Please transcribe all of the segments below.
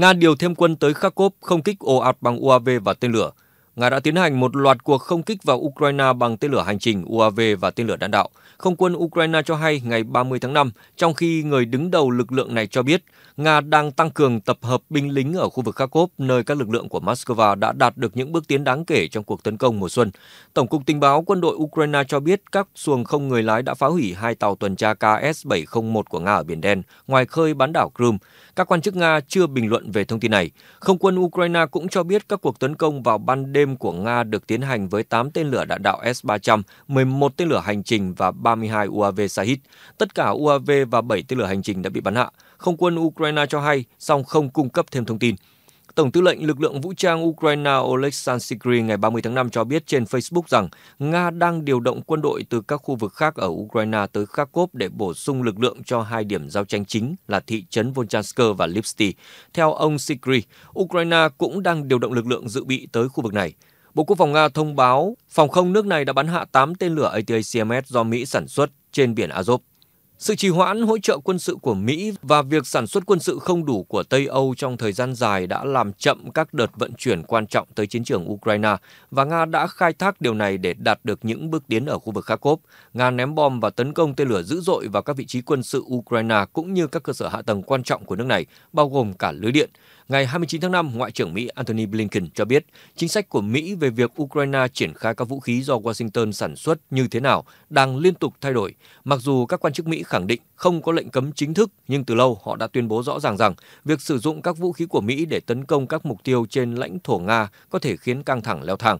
Nga điều thêm quân tới Kharkiv không kích ồ ạt bằng UAV và tên lửa. Nga đã tiến hành một loạt cuộc không kích vào Ukraine bằng tên lửa hành trình UAV và tên lửa đạn đạo. Không quân Ukraine cho hay ngày 30 tháng 5, trong khi người đứng đầu lực lượng này cho biết Nga đang tăng cường tập hợp binh lính ở khu vực Kharkiv, nơi các lực lượng của Moscow đã đạt được những bước tiến đáng kể trong cuộc tấn công mùa xuân. Tổng cục Tình báo quân đội Ukraine cho biết các xuồng không người lái đã phá hủy hai tàu tuần tra KS-701 của Nga ở Biển Đen, ngoài khơi bán đảo Crimea. Các quan chức Nga chưa bình luận về thông tin này. Không quân Ukraine cũng cho biết các cuộc tấn công vào ban đêm của Nga được tiến hành với 8 tên lửa đạn đạo S-300, 11 tên lửa hành trình và 32 UAV Shahid. Tất cả UAV và 7 tên lửa hành trình đã bị bắn hạ. Không quân Ukraine cho hay, song không cung cấp thêm thông tin. Tổng tư lệnh lực lượng vũ trang Ukraine Oleksandr Syrsky ngày 30 tháng 5 cho biết trên Facebook rằng Nga đang điều động quân đội từ các khu vực khác ở Ukraine tới Kharkiv để bổ sung lực lượng cho hai điểm giao tranh chính là thị trấn Volchansk và Lipsty. Theo ông Syrsky, Ukraine cũng đang điều động lực lượng dự bị tới khu vực này. Bộ Quốc phòng Nga thông báo phòng không nước này đã bắn hạ 8 tên lửa ATACMS do Mỹ sản xuất trên biển Azov. Sự trì hoãn hỗ trợ quân sự của Mỹ và việc sản xuất quân sự không đủ của Tây Âu trong thời gian dài đã làm chậm các đợt vận chuyển quan trọng tới chiến trường Ukraine, và Nga đã khai thác điều này để đạt được những bước tiến ở khu vực Kharkiv. Nga ném bom và tấn công tên lửa dữ dội vào các vị trí quân sự Ukraine cũng như các cơ sở hạ tầng quan trọng của nước này, bao gồm cả lưới điện. Ngày 29 tháng 5, Ngoại trưởng Mỹ Antony Blinken cho biết chính sách của Mỹ về việc Ukraine triển khai các vũ khí do Washington sản xuất như thế nào đang liên tục thay đổi. Mặc dù các quan chức Mỹ khẳng định không có lệnh cấm chính thức, nhưng từ lâu họ đã tuyên bố rõ ràng rằng việc sử dụng các vũ khí của Mỹ để tấn công các mục tiêu trên lãnh thổ Nga có thể khiến căng thẳng leo thang.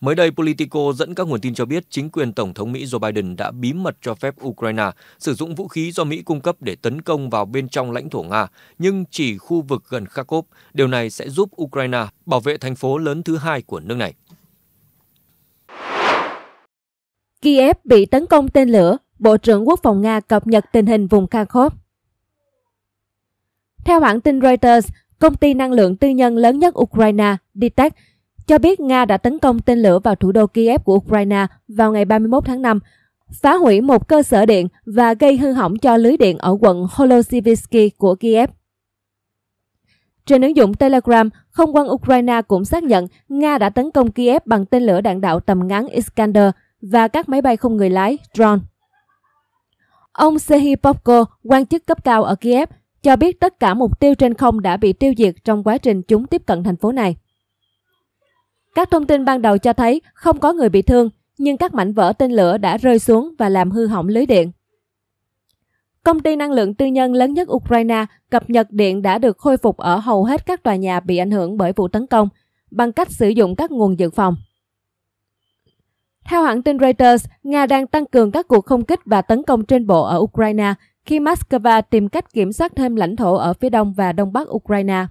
Mới đây, Politico dẫn các nguồn tin cho biết chính quyền Tổng thống Mỹ Joe Biden đã bí mật cho phép Ukraine sử dụng vũ khí do Mỹ cung cấp để tấn công vào bên trong lãnh thổ Nga, nhưng chỉ khu vực gần Kharkiv. Điều này sẽ giúp Ukraine bảo vệ thành phố lớn thứ hai của nước này. Kiev bị tấn công tên lửa, Bộ trưởng Quốc phòng Nga cập nhật tình hình vùng Kharkiv. Theo hãng tin Reuters, công ty năng lượng tư nhân lớn nhất Ukraine, DTEK, cho biết Nga đã tấn công tên lửa vào thủ đô Kiev của Ukraine vào ngày 31 tháng 5, phá hủy một cơ sở điện và gây hư hỏng cho lưới điện ở quận Holosivitsky của Kiev. Trên ứng dụng Telegram, không quân Ukraine cũng xác nhận Nga đã tấn công Kiev bằng tên lửa đạn đạo tầm ngắn Iskander và các máy bay không người lái drone. Ông Serhiy Popko, quan chức cấp cao ở Kiev, cho biết tất cả mục tiêu trên không đã bị tiêu diệt trong quá trình chúng tiếp cận thành phố này. Các thông tin ban đầu cho thấy không có người bị thương, nhưng các mảnh vỡ tên lửa đã rơi xuống và làm hư hỏng lưới điện. Công ty năng lượng tư nhân lớn nhất Ukraine cập nhật điện đã được khôi phục ở hầu hết các tòa nhà bị ảnh hưởng bởi vụ tấn công bằng cách sử dụng các nguồn dự phòng. Theo hãng tin Reuters, Nga đang tăng cường các cuộc không kích và tấn công trên bộ ở Ukraine khi Moscow tìm cách kiểm soát thêm lãnh thổ ở phía đông và đông bắc Ukraine.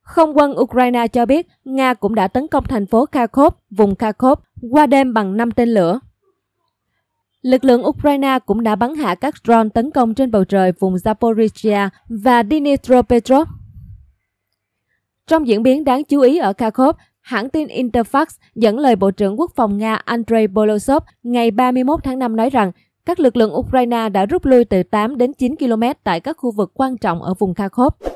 Không quân Ukraine cho biết Nga cũng đã tấn công thành phố Kharkiv, vùng Kharkiv, qua đêm bằng 5 tên lửa. Lực lượng Ukraine cũng đã bắn hạ các drone tấn công trên bầu trời vùng Zaporizhia và Dnipropetrovsk. Trong diễn biến đáng chú ý ở Kharkiv, hãng tin Interfax dẫn lời Bộ trưởng Quốc phòng Nga Andrei Bolosov ngày 31 tháng 5 nói rằng các lực lượng Ukraine đã rút lui từ 8 đến 9 km tại các khu vực quan trọng ở vùng Kharkiv.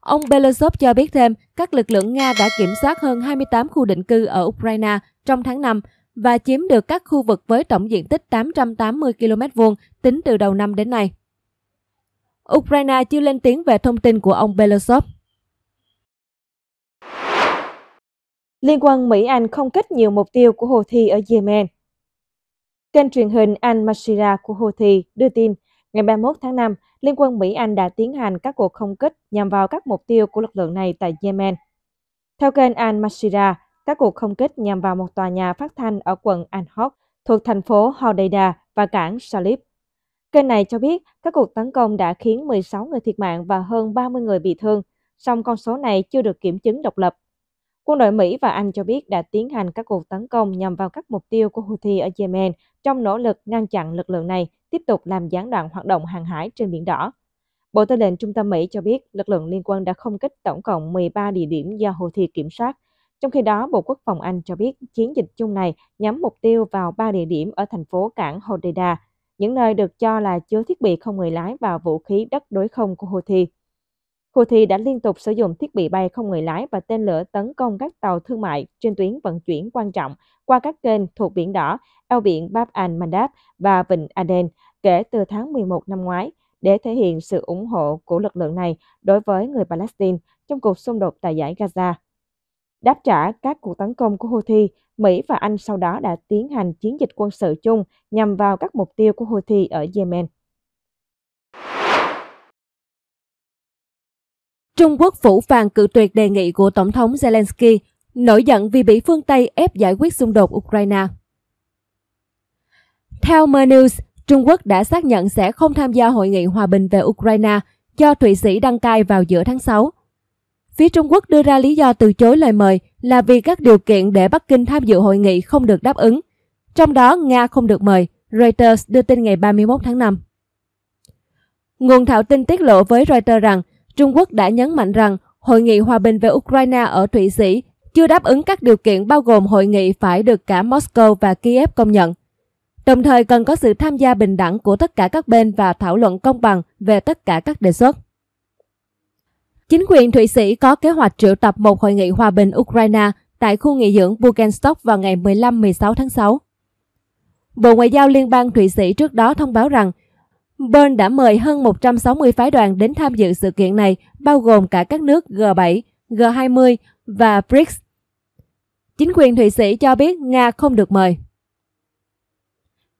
Ông Bolosov cho biết thêm các lực lượng Nga đã kiểm soát hơn 28 khu định cư ở Ukraine trong tháng 5 và chiếm được các khu vực với tổng diện tích 880 km2 tính từ đầu năm đến nay. Ukraine chưa lên tiếng về thông tin của ông Bolosov. Liên quân Mỹ-Anh không kích nhiều mục tiêu của Houthi ở Yemen. Kênh truyền hình Al Mashira của Houthi đưa tin, ngày 31 tháng 5, Liên quân Mỹ-Anh đã tiến hành các cuộc không kích nhằm vào các mục tiêu của lực lượng này tại Yemen. Theo kênh Al Mashira, các cuộc không kích nhằm vào một tòa nhà phát thanh ở quận Al-Hok thuộc thành phố Hodeidah và cảng Salib. Kênh này cho biết các cuộc tấn công đã khiến 16 người thiệt mạng và hơn 30 người bị thương, song con số này chưa được kiểm chứng độc lập. Quân đội Mỹ và Anh cho biết đã tiến hành các cuộc tấn công nhằm vào các mục tiêu của Houthi ở Yemen trong nỗ lực ngăn chặn lực lượng này tiếp tục làm gián đoạn hoạt động hàng hải trên Biển Đỏ. Bộ Tư lệnh Trung tâm Mỹ cho biết lực lượng liên quân đã không kích tổng cộng 13 địa điểm do Houthi kiểm soát. Trong khi đó, Bộ Quốc phòng Anh cho biết chiến dịch chung này nhắm mục tiêu vào 3 địa điểm ở thành phố cảng Hodeidah, những nơi được cho là chứa thiết bị không người lái và vũ khí đất đối không của Houthi. Houthi đã liên tục sử dụng thiết bị bay không người lái và tên lửa tấn công các tàu thương mại trên tuyến vận chuyển quan trọng qua các kênh thuộc Biển Đỏ, eo biển Bab al-Mandab và Vịnh Aden kể từ tháng 11 năm ngoái, để thể hiện sự ủng hộ của lực lượng này đối với người Palestine trong cuộc xung đột tại dải Gaza. Đáp trả các cuộc tấn công của Houthi, Mỹ và Anh sau đó đã tiến hành chiến dịch quân sự chung nhằm vào các mục tiêu của Houthi ở Yemen. Trung Quốc phủ phàng cự tuyệt đề nghị của Tổng thống Zelensky, nổi giận vì bị phương Tây ép giải quyết xung đột Ukraine. Theo News, Trung Quốc đã xác nhận sẽ không tham gia hội nghị hòa bình về Ukraine do Thụy Sĩ đăng cai vào giữa tháng 6. Phía Trung Quốc đưa ra lý do từ chối lời mời là vì các điều kiện để Bắc Kinh tham dự hội nghị không được đáp ứng. Trong đó, Nga không được mời, Reuters đưa tin ngày 31 tháng 5. Nguồn thạo tin tiết lộ với Reuters rằng Trung Quốc đã nhấn mạnh rằng hội nghị hòa bình về Ukraine ở Thụy Sĩ chưa đáp ứng các điều kiện bao gồm hội nghị phải được cả Moscow và Kiev công nhận, đồng thời cần có sự tham gia bình đẳng của tất cả các bên và thảo luận công bằng về tất cả các đề xuất. Chính quyền Thụy Sĩ có kế hoạch triệu tập một hội nghị hòa bình Ukraine tại khu nghỉ dưỡng Burgenstock vào ngày 15-16 tháng 6. Bộ Ngoại giao Liên bang Thụy Sĩ trước đó thông báo rằng Bern đã mời hơn 160 phái đoàn đến tham dự sự kiện này, bao gồm cả các nước G7, G20 và BRICS. Chính quyền Thụy Sĩ cho biết Nga không được mời.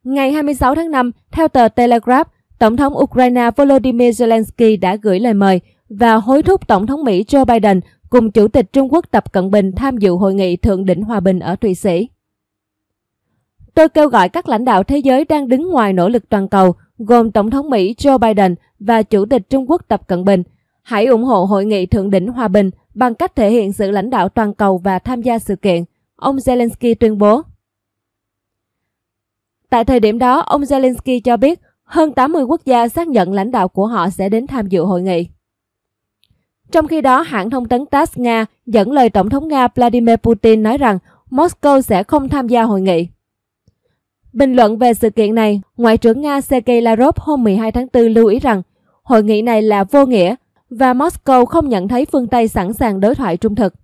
Ngày 26 tháng 5, theo tờ Telegraph, Tổng thống Ukraine Volodymyr Zelensky đã gửi lời mời và hối thúc Tổng thống Mỹ Joe Biden cùng Chủ tịch Trung Quốc Tập Cận Bình tham dự hội nghị thượng đỉnh hòa bình ở Thụy Sĩ. Tôi kêu gọi các lãnh đạo thế giới đang đứng ngoài nỗ lực toàn cầu, gồm Tổng thống Mỹ Joe Biden và Chủ tịch Trung Quốc Tập Cận Bình, hãy ủng hộ hội nghị thượng đỉnh hòa bình bằng cách thể hiện sự lãnh đạo toàn cầu và tham gia sự kiện, ông Zelensky tuyên bố. Tại thời điểm đó, ông Zelensky cho biết hơn 80 quốc gia xác nhận lãnh đạo của họ sẽ đến tham dự hội nghị. Trong khi đó, hãng thông tấn TASS Nga dẫn lời Tổng thống Nga Vladimir Putin nói rằng Moscow sẽ không tham gia hội nghị. Bình luận về sự kiện này, Ngoại trưởng Nga Sergei Lavrov hôm 12 tháng 4 lưu ý rằng hội nghị này là vô nghĩa và Moscow không nhận thấy phương Tây sẵn sàng đối thoại trung thực.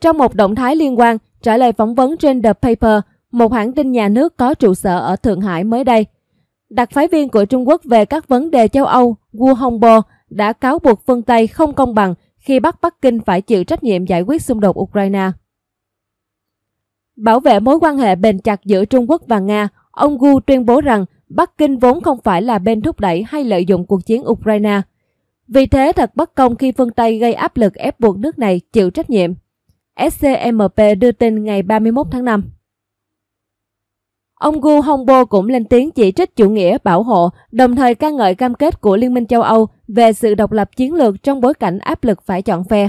Trong một động thái liên quan, trả lời phỏng vấn trên The Paper, một hãng tin nhà nước có trụ sở ở Thượng Hải mới đây, đặc phái viên của Trung Quốc về các vấn đề châu Âu Wu Hongbo đã cáo buộc phương Tây không công bằng khi bắt Bắc Kinh phải chịu trách nhiệm giải quyết xung đột Ukraine. Bảo vệ mối quan hệ bền chặt giữa Trung Quốc và Nga, ông Wu tuyên bố rằng Bắc Kinh vốn không phải là bên thúc đẩy hay lợi dụng cuộc chiến Ukraine. Vì thế thật bất công khi phương Tây gây áp lực ép buộc nước này chịu trách nhiệm. SCMP đưa tin ngày 31 tháng 5. Ông Wu Hongbo cũng lên tiếng chỉ trích chủ nghĩa bảo hộ, đồng thời ca ngợi cam kết của Liên minh châu Âu về sự độc lập chiến lược trong bối cảnh áp lực phải chọn phe.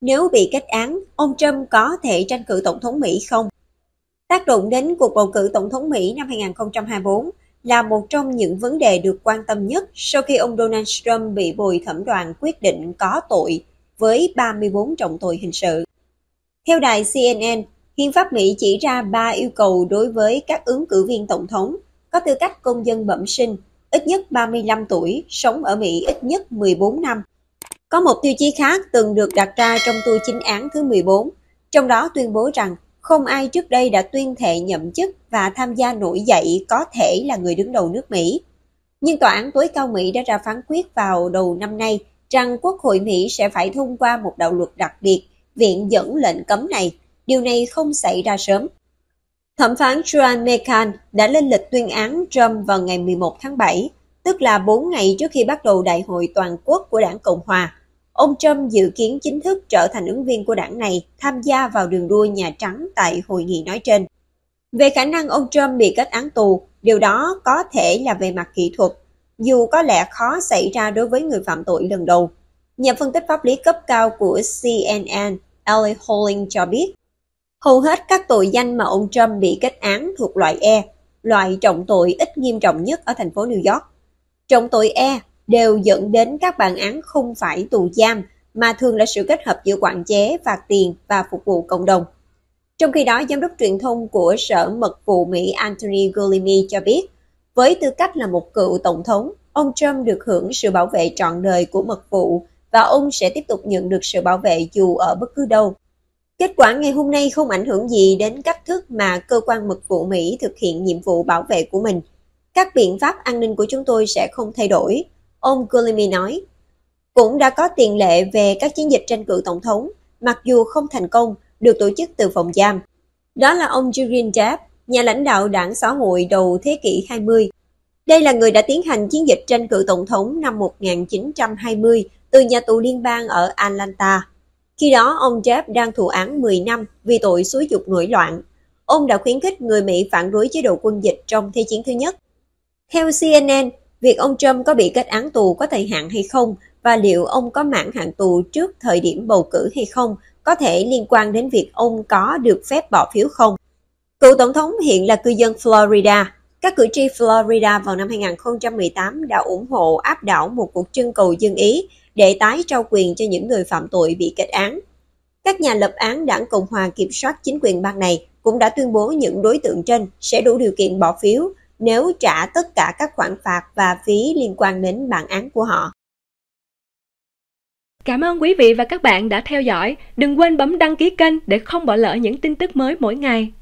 Nếu bị kết án, ông Trump có thể tranh cử Tổng thống Mỹ không? Tác động đến cuộc bầu cử Tổng thống Mỹ năm 2024 là một trong những vấn đề được quan tâm nhất sau khi ông Donald Trump bị bồi thẩm đoàn quyết định có tội với 34 trọng tội hình sự. Theo đài CNN, Hiến pháp Mỹ chỉ ra 3 yêu cầu đối với các ứng cử viên Tổng thống có tư cách công dân bẩm sinh, ít nhất 35 tuổi, sống ở Mỹ ít nhất 14 năm. Có một tiêu chí khác từng được đặt ra trong tu chính án thứ 14, trong đó tuyên bố rằng không ai trước đây đã tuyên thệ nhậm chức và tham gia nổi dậy có thể là người đứng đầu nước Mỹ. Nhưng Tòa án tối cao Mỹ đã ra phán quyết vào đầu năm nay rằng Quốc hội Mỹ sẽ phải thông qua một đạo luật đặc biệt viện dẫn lệnh cấm này. Điều này không xảy ra sớm. Thẩm phán Juan Mecan đã lên lịch tuyên án Trump vào ngày 11 tháng 7, tức là 4 ngày trước khi bắt đầu đại hội toàn quốc của đảng Cộng Hòa. Ông Trump dự kiến chính thức trở thành ứng viên của đảng này, tham gia vào đường đua Nhà Trắng tại hội nghị nói trên. Về khả năng ông Trump bị kết án tù, điều đó có thể là về mặt kỹ thuật, dù có lẽ khó xảy ra đối với người phạm tội lần đầu. Nhà phân tích pháp lý cấp cao của CNN, Ellie Holling cho biết, hầu hết các tội danh mà ông Trump bị kết án thuộc loại E, loại trọng tội ít nghiêm trọng nhất ở thành phố New York. Trọng tội E đều dẫn đến các bản án không phải tù giam, mà thường là sự kết hợp giữa quản chế, phạt tiền và phục vụ cộng đồng. Trong khi đó, Giám đốc truyền thông của Sở Mật vụ Mỹ Anthony Guglielmi cho biết, Với tư cách là một cựu tổng thống, ông Trump được hưởng sự bảo vệ trọn đời của mật vụ và ông sẽ tiếp tục nhận được sự bảo vệ dù ở bất cứ đâu. Kết quả ngày hôm nay không ảnh hưởng gì đến cách thức mà cơ quan mật vụ Mỹ thực hiện nhiệm vụ bảo vệ của mình. Các biện pháp an ninh của chúng tôi sẽ không thay đổi, ông Guglielmi nói. Cũng đã có tiền lệ về các chiến dịch tranh cử tổng thống, mặc dù không thành công, được tổ chức từ phòng giam. Đó là ông Julian Zep, nhà lãnh đạo đảng xã hội đầu thế kỷ 20. Đây là người đã tiến hành chiến dịch tranh cử tổng thống năm 1920 từ nhà tù liên bang ở Atlanta. Khi đó, ông Zep đang thụ án 10 năm vì tội xúi dục nổi loạn. Ông đã khuyến khích người Mỹ phản đối chế độ quân dịch trong Thế chiến thứ nhất. Theo CNN, việc ông Trump có bị kết án tù có thời hạn hay không và liệu ông có mãn hạn tù trước thời điểm bầu cử hay không có thể liên quan đến việc ông có được phép bỏ phiếu không. Cựu tổng thống hiện là cư dân Florida. Các cử tri Florida vào năm 2018 đã ủng hộ áp đảo một cuộc trưng cầu dân ý để tái trao quyền cho những người phạm tội bị kết án. Các nhà lập án đảng Cộng hòa kiểm soát chính quyền bang này cũng đã tuyên bố những đối tượng trên sẽ đủ điều kiện bỏ phiếu nếu trả tất cả các khoản phạt và phí liên quan đến bản án của họ. Cảm ơn quý vị và các bạn đã theo dõi. Đừng quên bấm đăng ký kênh để không bỏ lỡ những tin tức mới mỗi ngày.